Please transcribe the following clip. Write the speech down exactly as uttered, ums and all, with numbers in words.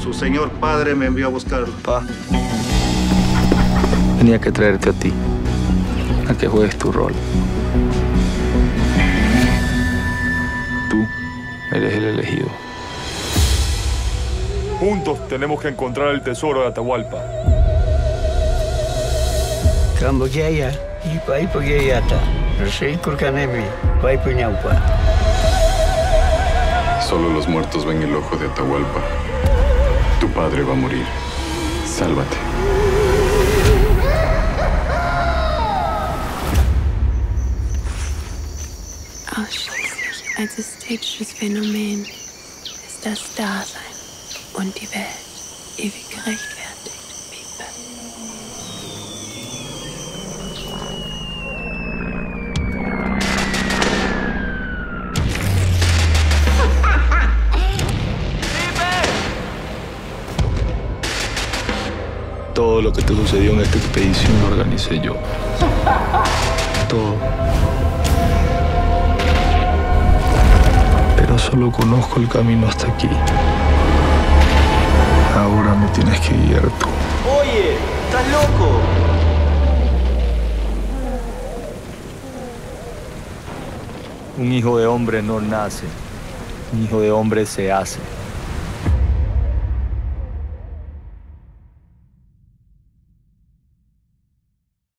Su señor padre me envió a buscarlo. Pa, tenía que traerte a ti, a que juegues tu rol. Tú eres el elegido. Juntos tenemos que encontrar el tesoro de Atahualpa. Camboyea y Pai Pogueyata. Rashid Kulkanevi, Pai Pinaupa. Solo los muertos ven el ojo de Atahualpa. Tu padre va a morir. Sálvate. Ausschließlich als ästhetisches Phänomen ist das Dasein und die Welt ewig gerechtfertigt. Todo lo que te sucedió en esta expedición lo organicé yo. Todo. Pero solo conozco el camino hasta aquí. Ahora me tienes que guiar tú. Oye, ¿estás loco? Un hijo de hombre no nace. Un hijo de hombre se hace.